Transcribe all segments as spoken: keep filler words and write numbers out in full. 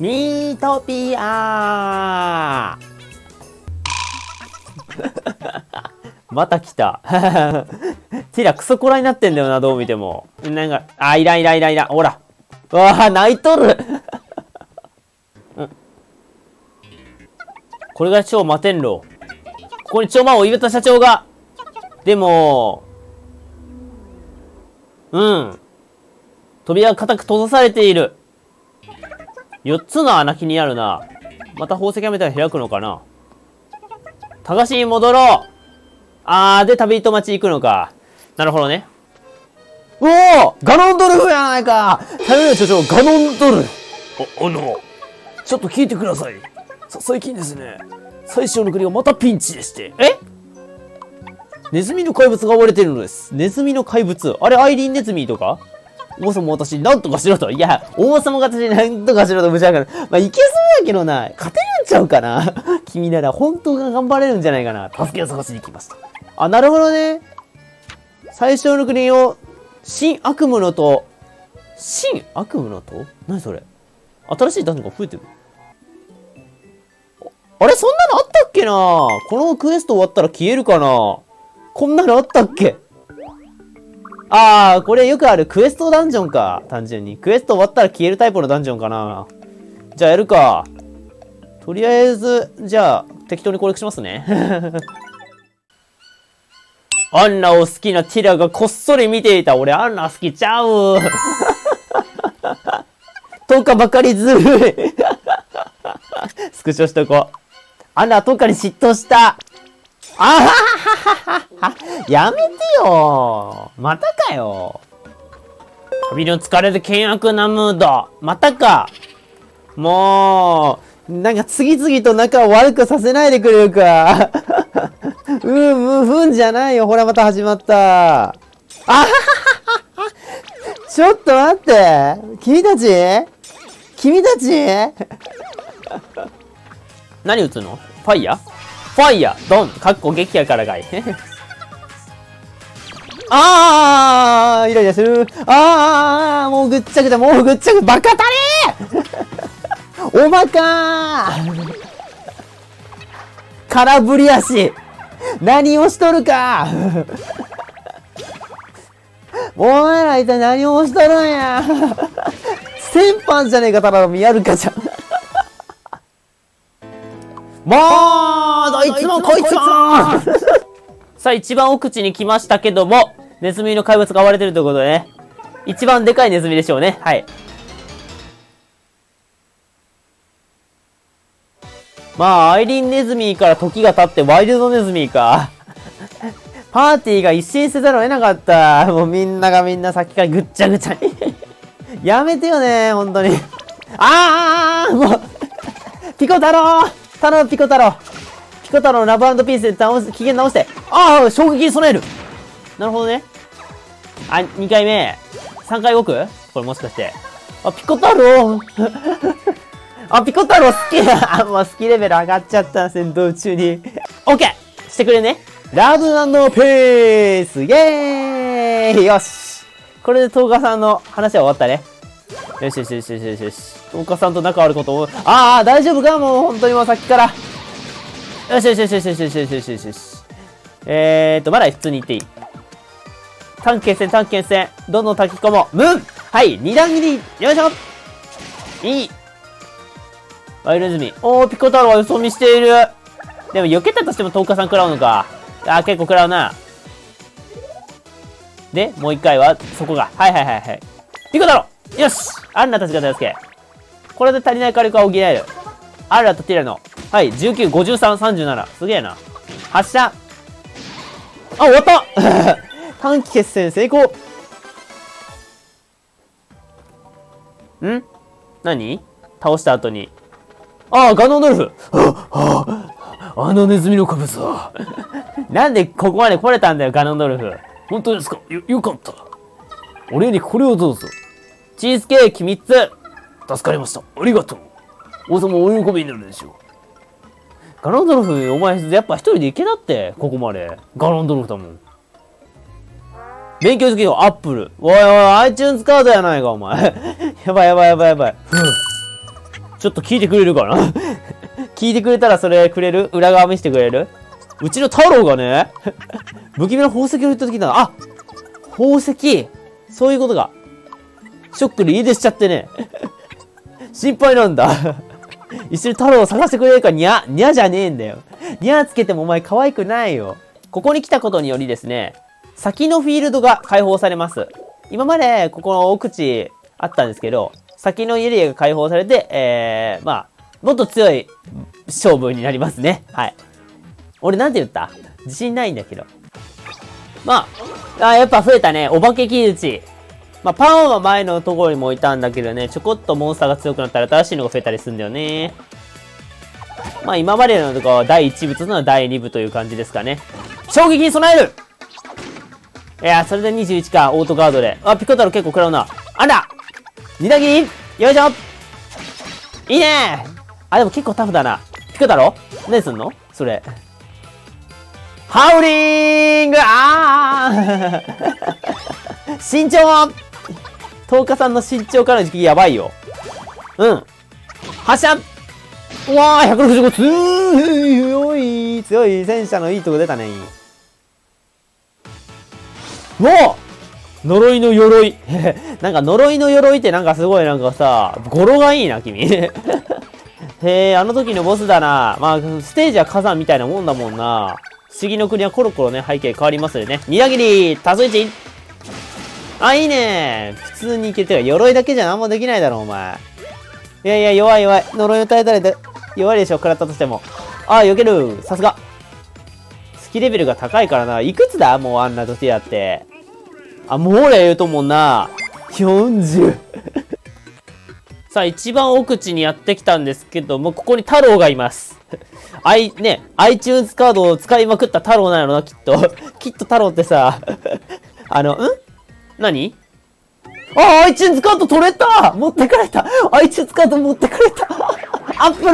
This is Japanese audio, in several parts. ミートピアまた来たティラクソコラになってんだよな、どう見ても。なんか、あ、いらんいらんいらんいらん。ほら。うわあ、泣いとるうん。これが超摩天楼。ここに超魔王、入れた社長が。でも、うん。扉が固く閉ざされている。よっつの穴気になるな。また宝石はめたら開くのかな。たがしに戻ろう。あー、で旅人町行くのか。なるほどね。おお、ガノンドルフやないか。頼む所長、ガノンドルフ。あ、あの、ちょっと聞いてください。さ、最近ですね、最小の国がまたピンチでして。え？ネズミの怪物が暴れてるのです。ネズミの怪物。あれ、アイリーンネズミとか？王様私、なんとかしろと。いや、王様私、なんとかしろと無茶だから。まあ、いけそうやけどな。勝てるんちゃうかな。君なら本当が頑張れるんじゃないかな。助けを探しに来ました。あ、なるほどね。最小の国を、新悪夢の塔。新悪夢の塔？何それ？新しいダンジョンが増えてる。あれ、そんなのあったっけな？このクエスト終わったら消えるかな？こんなのあったっけ？あー、これよくあるクエストダンジョンか。単純に。クエスト終わったら消えるタイプのダンジョンかな。じゃあやるか。とりあえず、じゃあ、適当に攻略しますね。アンナを好きなティラがこっそり見ていた。俺、アンナ好きちゃう。トカばかりずるい。スクショしとこう。アンナはトカに嫉妬した。あははははやめてよ。またかよ。旅の疲れる険悪なムード。またか。もう、なんか次々と仲を悪くさせないでくれるか。うん、無分じゃないよ。ほら、また始まった。あははははちょっと待って。君たち君たち何撃つの？ファイヤーファイヤードンかっこ激やからかいああイライラするああもうぐっちゃぐちゃもうぐっちゃぐバカたれおまかー空振り足何をしとるかお前ら一体何をしとるんや先般じゃねえかただの見やるかじゃんもうどいつもこいつもさあ、一番奥地に来ましたけども、ネズミの怪物が暴れてるということでね。一番でかいネズミでしょうね。はい。まあ、アイリンネズミから時が経ってワイルドネズミか。パーティーが一新せざるを得なかった。もうみんながみんなさっきからぐっちゃぐちゃに。やめてよね、ほんとに。あーもうピコ太郎頼むピコ太郎ピコ太郎ラブ&ピースで倒す機嫌直してああ衝撃に備えるなるほどねあにかいめさんかい動くこれもしかしてあピコ太郎あピコ太郎好きあもう好きレベル上がっちゃった戦闘中にオッケーしてくれねラブ&ピースイエーイよしこれでトウカさんの話は終わったねよしよしよしよしよしよしトウカさんと仲悪いことをああ大丈夫かもう本当にもうさっきからよしよしよしよしよしよしよしよしよしよしえーっとまだ普通にいっていい探検戦探検戦どんどん炊き込もうムンはい二段切りよいしょいいワイルズミおーピコ太郎はよそ見しているでも避けたとしてもトウカさん食らうのかあー結構食らうなでもう一回はそこがはいはいはいはいピコ太郎よしアンナたちが助けこれで足りない火力は補えるアンナとティラのはいじゅうきゅうごじゅうさんさんじゅうななすげえな発射あ終わった短期決戦成功ん何倒した後にああガノンドルフあああのネズミの怪物だなんでここまで来れたんだよガノンドルフ本当ですかよよかったお礼にこれをどうぞチーズケーキみっつ助かりましたありがとう王様お喜びになるでしょうガノンドルフお前やっぱ一人で行けなってここまでガノンドルフだもん勉強好きよアップルおいおい iTunes カードやないかお前やばいやばいやばいやばいちょっと聞いてくれるかな聞いてくれたらそれくれる？裏側見せてくれる？うちの太郎がね、不気味な宝石を言った時な、あ、宝石、そういうことか。ショックで家出しちゃってね。心配なんだ。一緒に太郎を探してくれるか、にゃ、にゃじゃねえんだよ。にゃつけてもお前可愛くないよ。ここに来たことによりですね、先のフィールドが解放されます。今までここの奥地あったんですけど、先のエリアが解放されて、えー、まあ、もっと強い勝負になりますね。はい。俺なんて言った？自信ないんだけど。まあ、あやっぱ増えたね。お化け木打ち。まあ、パンは前のところにもいたんだけどね、ちょこっとモンスターが強くなったら新しいのが増えたりするんだよね。まあ、今までのとこはだいいち部とのだいに部という感じですかね。衝撃に備える！いやー、それでにじゅういちか、オートガードで。あ、ピコ太郎結構食らうな。あんだ！二段切り！よいしょ！いいねー！あ、でも結構タフだな。ピコ太郎？何すんの？それ。ハウリング！あー身長はトウカさんの身長からの時期やばいよ。うん。発射！うわー、ひゃくろくじゅうご！強い、強い戦車のいいとこ出たね。もう呪いの鎧なんか呪いの鎧ってなんかすごいなんかさ、語呂がいいな、君。へえ、あの時のボスだな。まあ、ステージは火山みたいなもんだもんな。不思議の国はコロコロね、背景変わりますよね。二段切り多数一。あ、いいね。普通にいけてる。鎧だけじゃ何もできないだろ、お前。いやいや、弱い弱い。呪いを耐えたら弱いでしょ、食らったとしても。ああ、避ける。さすが。好きレベルが高いからな。いくつだもうあんな時だって。あ、もう俺言うともんな。よんじゅう。さあ、一番奥地にやってきたんですけども、ここに太郎がいます。あい、ね、iTunes カードを使いまくった太郎なのな、きっと。きっと太郎ってさ、あの、ん何あ、iTunes カード取れた持ってかれた !iTunes カード持ってかれたアップル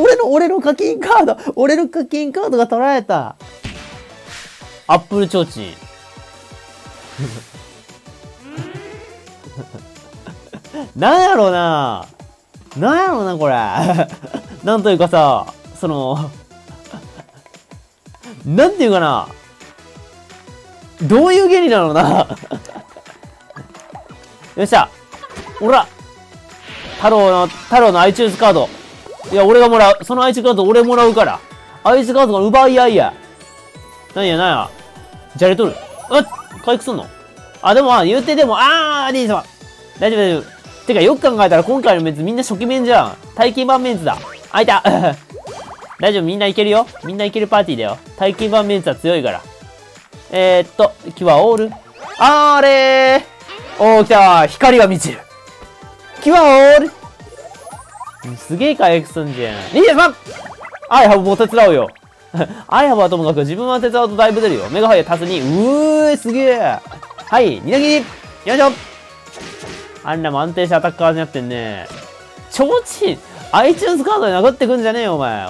俺の、俺の課金カード俺の課金カードが取られたアップル提灯なんやろうななんやろうな、これなんというかさ、その、なんていうかな、どういう原理なのなよっしゃおら太郎の、太郎の iTunes カード。いや、俺がもらう。その iTunes カード俺もらうから。iTunes カードが奪い合いや。なんやなんや。じゃれとる。うっ回復すんのあ、でも、あ、言うてでも、あー、兄様。大丈夫大丈夫。てか、よく考えたら今回のメンツみんな初期面じゃん。体験版メンツだ。あいた大丈夫、みんないけるよ。みんないけるパーティーだよ。体験版メンツは強いから。えー、っと、キュアオール。あーれー。おー、来たー。光が満ちる。キュアオール。すげえ回復すんじゃん。にじゅうさん！ アイハブも手伝うよ。アイハブはともかく自分は手伝うとだいぶ出るよ。メガハイは足すに。うー、すげえ。はい、二段切り。よいしょ。あんなも安定したアタッカーになってんね。ちょうちん。iTunes カードで殴ってくんじゃねえよ、お前。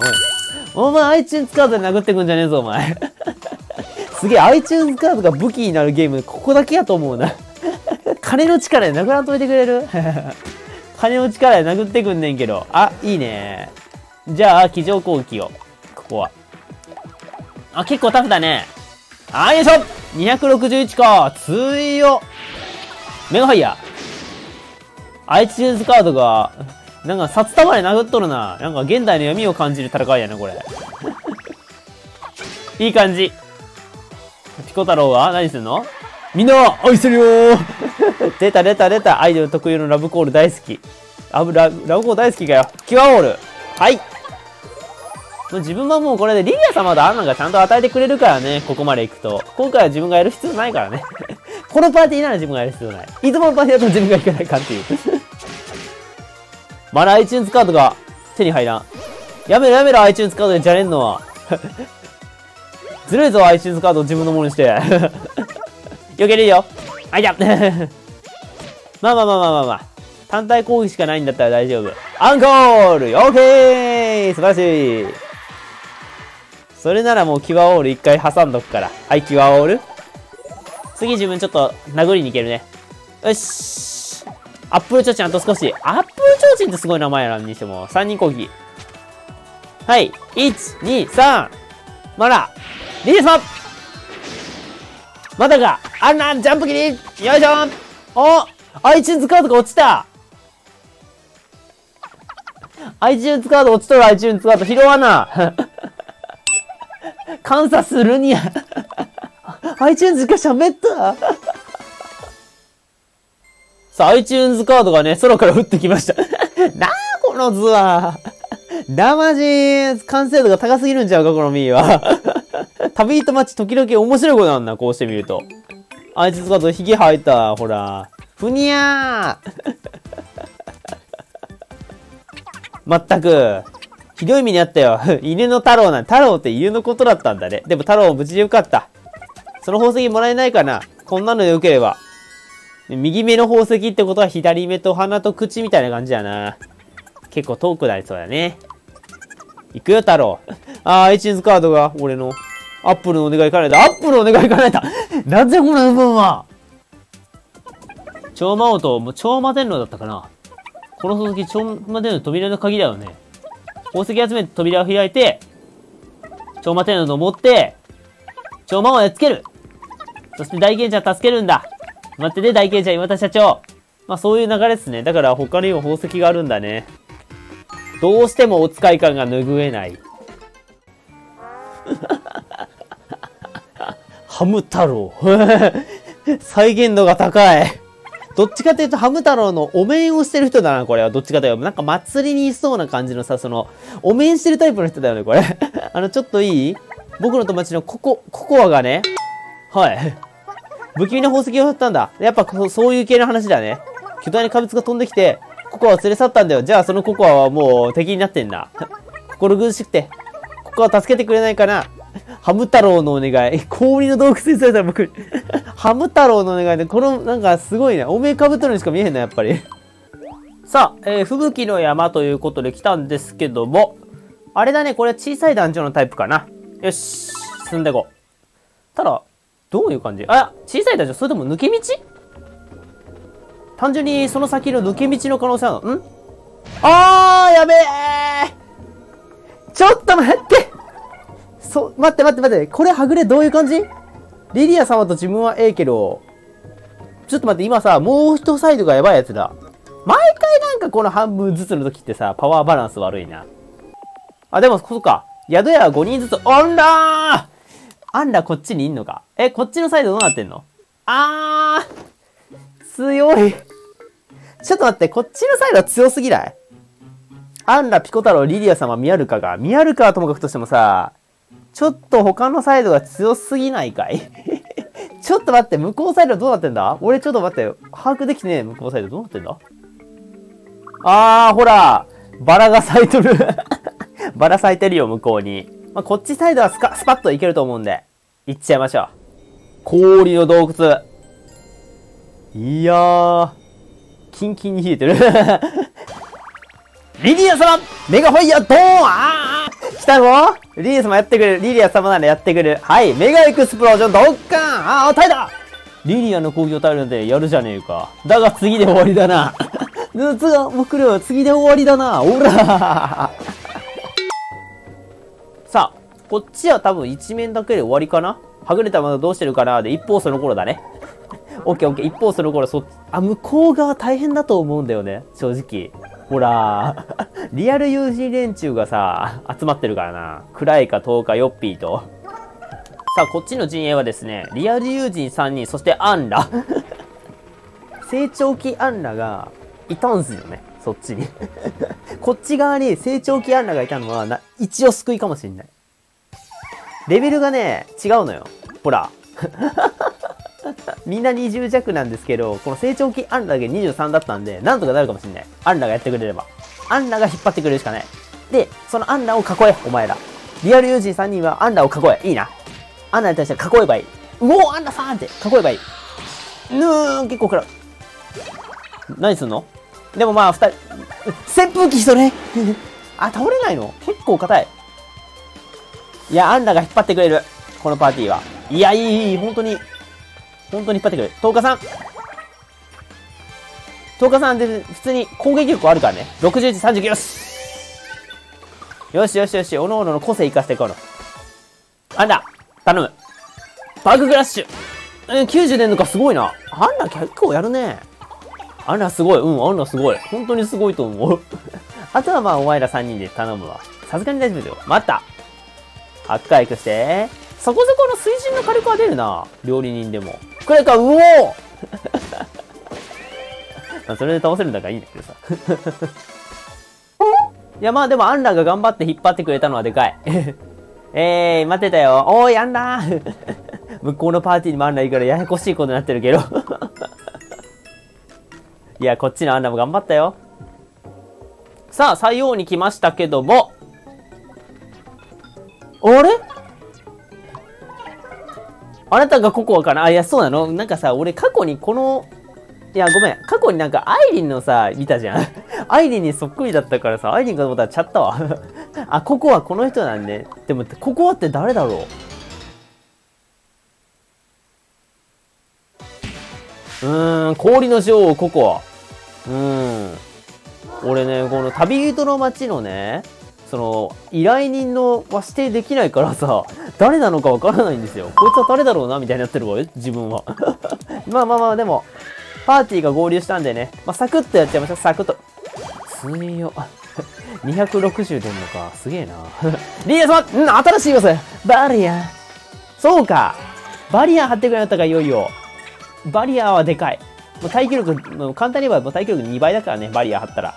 お前、iTunes カードで殴ってくんじゃねえぞ、お前。すげえ、iTunes カードが武器になるゲーム、ここだけやと思うな。金の力で殴らんといてくれる金の力で殴ってくんねんけど。あ、いいね。じゃあ、機上攻撃を。ここは。あ、結構タフだね。あ、よいしょ！ にひゃくろくじゅういち か。強っ。メガハイヤー。iTunes カードが、なんか札束で殴っとるな。なんか現代の闇を感じる戦いやな、これ。いい感じ。ピコ太郎は何するの？みんな愛してるよー出た出た出た。アイドル特有のラブコール大好き。あぶ、ラブ、ラブコール大好きかよ。キュアオール。はい。自分はもうこれでリリア様とアンナがちゃんと与えてくれるからね。ここまで行くと。今回は自分がやる必要ないからね。このパーティーなら自分がやる必要ない。いつものパーティーだと自分が行かないかっていう。まだ iTunes カードが手に入らん。やめろやめろ iTunes カードでじゃれんのは。ずるいぞ iTunes カードを自分のものにして。避けるよ。あいやまあまあまあまあまあまあ。単体攻撃しかないんだったら大丈夫。アンコール !OK! 素晴らしい。それならもうキュアオール一回挟んどくから。はい、キュアオール。次自分ちょっと殴りに行けるね。よし。アップルちょうちんあと少し。アップルちょうちんってすごい名前やな、にしても。さんにん攻撃。はい。いち、に、さん。まだ。リリースマンまたか。あんな、ジャンプ切り。よいしょー。お iTunes カードが落ちた。iTunes カード落ちとる iTunes カード拾わな。観察するにゃ。iTunes が喋った。さあ、iTunes カードがね、空から降ってきました。なあ、この図は。ダマジー、完成度が高すぎるんちゃうか、このミーは。旅人町、時々面白いことなんだ、こうしてみると。iTunes カード、ヒゲ生えた、ほら。ふにゃー。まったく。ひどい目にあったよ。犬の太郎なん、太郎って犬のことだったんだね。でも太郎も無事でよかった。その宝石もらえないかな。こんなのでよければ。右目の宝石ってことは左目と鼻と口みたいな感じだな。結構遠くなりそうだね。行くよ、太郎。あー、iTunes カードが、俺の。アップルのお願い叶えた。アップルのお願い叶えた。なぜこの部分は。超魔王と、もう超魔天皇だったかな。この宝石、超魔天皇の扉の鍵だよね。宝石集めて扉を開いて、超魔天皇の持って、超魔王をやっつける。そして大賢者を助けるんだ。待ってね、大賢者、岩田社長。まあそういう流れですね。だから他にも宝石があるんだね。どうしてもお使い感が拭えない。ハム太郎。再現度が高い。どっちかというとハム太郎のお面をしてる人だな、これは。どっちかというと。なんか祭りにいそうな感じのさ、その、お面してるタイプの人だよね、これ。あの、ちょっといい？僕の友達のココ、ココアがね。はい。不気味な宝石を拾ったんだ。やっぱこそういう系の話だね。巨大な怪物が飛んできて、ココアを連れ去ったんだよ。じゃあそのココアはもう敵になってんだ。心苦しくて。ココア助けてくれないかな。ハム太郎のお願い。氷の洞窟にされたら僕、ハム太郎のお願いで、この、なんかすごいね。おめえかぶってるにしか見えへんな、やっぱり。さあ、えー、吹雪の山ということで来たんですけども、あれだね、これは小さいダンジョンのタイプかな。よし、進んでいこう。ただ、どういう感じ？あ、小さいダンジョン？それとも抜け道？単純にその先の抜け道の可能性あるの？ん？あー、やべえ！ちょっと待ってそ、待って待って待って。これはぐれどういう感じ？リリア様と自分はええけど。ちょっと待って、今さ、もう一サイドがやばいやつだ。毎回なんかこの半分ずつの時ってさ、パワーバランス悪いな。あ、でも、そっか。宿屋はごにんずつ。おんらー！あんらこっちにいんのか。え、こっちのサイドどうなってんの？あー、強い。ちょっと待って、こっちのサイドは強すぎない？あんら、ピコ太郎、リリア様、ミアルカが。ミアルカはともかくとしてもさ、ちょっと他のサイドが強すぎないかい？ちょっと待って、向こうサイドどうなってんだ？俺ちょっと待って、把握できてねえ、向こうサイドどうなってんだ？あー、ほら、バラが咲いとる。バラ咲いてるよ、向こうに。まあ、こっちサイドはスカ、スパッといけると思うんで、行っちゃいましょう。氷の洞窟。いやー、キンキンに冷えてる。リリア様メガファイヤードーンあー来たぞリリア様やってくれる。リリア様ならやってくれる。はい、メガエクスプロージョンドッカーンあー、耐えたリリアの攻撃を耐えるなんてやるじゃねえか。だが次で終わりだな。ずつがもう来るよ。次で終わりだな。おらーさあ、こっちは多分一面だけで終わりかな？はぐれたままどうしてるかな？で、一方その頃だね。オッケーオッケー。一方その頃、そっち、あ、向こう側大変だと思うんだよね。正直。ほらー。リアル友人連中がさ、集まってるからな。暗いか遠かヨッピーと。さあ、こっちの陣営はですね、リアル友人さんにん、そしてアンラ。成長期アンラが、いたんすよね。そっちに。こっち側に成長期アンラがいたのはな、一応救いかもしんない。レベルがね、違うのよ。ほら。みんなにじゅう弱なんですけど、この成長期アンラだけにじゅうさんだったんで、なんとかなるかもしんない。アンラがやってくれれば。アンラが引っ張ってくれるしかない。で、そのアンラを囲え、お前ら。リアル友人さんにんはアンラを囲え。いいな。アンラに対して囲えばいい。うおーアンラさんって囲えばいい。ぬーん、結構食らう。何すんのでもまあ、二人、扇風機それあ、倒れないの？結構硬い。いや、アンラが引っ張ってくれる。このパーティーは。いや、いい、いい、本当に。本当に引っ張ってくれる。トウカさん。とおかさんで普通に攻撃力あるからね。ろくじゅういち、さんじゅうきゅう、よしよしよしよし、おのおのの個性生かしていこうの。あんだ頼む。バグクラッシュ。うん、きゅうじゅう出んのか、すごいな。あんだ結構やるね。あんだすごい。うん、あんだすごい。本当にすごいと思う。あとはまあ、お前らさんにんで頼むわ。さすがに大丈夫だよ。待った。はち回くして。そこそこの水準の火力は出るな。料理人でも。これか、うおまあそれで倒せるんだからいいんだけどさ。いやまあでもアンラが頑張って引っ張ってくれたのはでかい。えー、待ってたよ。おーい、アンラー向こうのパーティーにもアンラいるからややこしいことになってるけど。いや、こっちのアンラも頑張ったよ。さあ、最後に来ましたけども。あれあなたがココアかなあ、いや、そうなのなんかさ、俺過去にこの、いや、ごめん。過去になんか、アイリンのさ、見たじゃん。アイリンにそっくりだったからさ、アイリンかと思ったらちゃったわ。あ、ココアこの人なんで。でも、ココアって誰だろう？うーん、氷の女王、ココア。うーん。俺ね、この旅人の街のね、その、依頼人のは指定できないからさ、誰なのかわからないんですよ。こいつは誰だろうなみたいになってるわ、自分は。まあまあまあ、でも。パーティーが合流したんでね。まあ、サクッとやっちゃいましょう。サクッと。強。にひゃくろくじゅう出んのか。すげえな。リーダー様、うん、新しい要素バリア。そうか。バリア張ってくれなかったか、いよいよ。バリアはでかい。もう耐久力、もう簡単に言えばもう耐久力にばいだからね、バリア張ったら。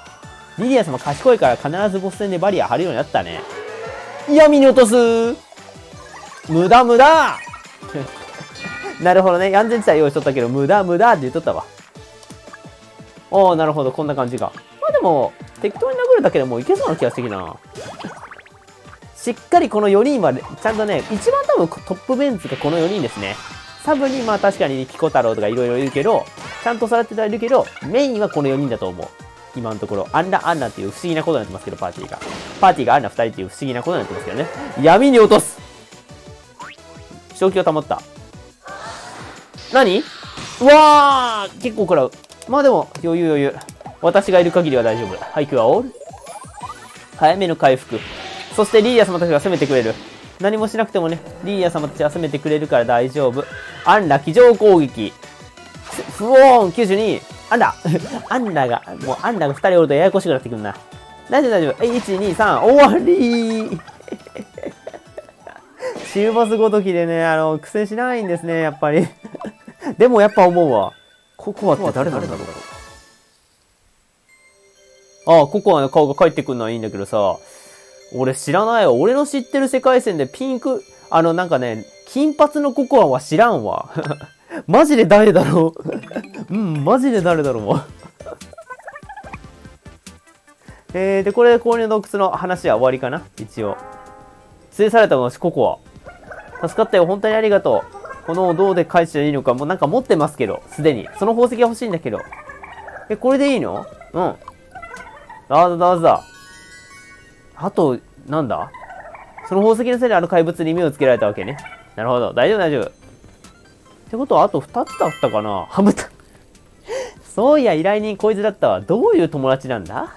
リディア様賢いから必ずボス戦でバリア張るようになったね。闇に落とす無駄無駄なるほどね。安全地帯用意しとったけど、無駄無駄って言っとったわ。おー、なるほど。こんな感じか。まあでも、適当に殴るだけでもういけそうな気がしてきたな。しっかりこのよにんは、ちゃんとね、一番多分トップベンツがこのよにんですね。サブに、まあ確かにピコ太郎とかいろいろいるけど、ちゃんと育ててはいるけど、メインはこのよにんだと思う。今のところ、アンラアンラっていう不思議なことになってますけど、パーティーが。パーティーがアンラふたりっていう不思議なことになってますけどね。闇に落とす正気を保った。何？うわー結構食らう。まあでも、余裕余裕。私がいる限りは大丈夫。配給はオール。早めの回復。そしてリーダー様たちが攻めてくれる。何もしなくてもね、リーダー様たちは攻めてくれるから大丈夫。アンラ、機上攻撃。ふおーん !きゅうじゅうに! アンラアンラが、もうアンラがふたりおるとややこしくなってくるな。大丈夫大丈夫。え、いち、に、さん、終わりー中ボスごときでね、あの、苦戦しないんですね、やっぱり。でもやっぱ思うわ。ココアって誰なんだろう。ああ、ココアの顔が返ってくるのはいいんだけどさ。俺知らないわ。俺の知ってる世界線でピンク、あのなんかね、金髪のココアは知らんわ。マジで誰だろう。うん、マジで誰だろう。えー、で、これで購入の洞窟の話は終わりかな一応。連れ去られたものし、ココア。助かったよ。本当にありがとう。この銅で返していいのか、もうなんか持ってますけど、すでに。その宝石が欲しいんだけど。え、これでいいの？うん。だだだだ。あと、なんだ？その宝石のせいであの怪物に目をつけられたわけね。なるほど。大丈夫大丈夫。ってことは、あとふたつだったかな？ハムタ。そういや、依頼人こいつだったわ。どういう友達なんだ？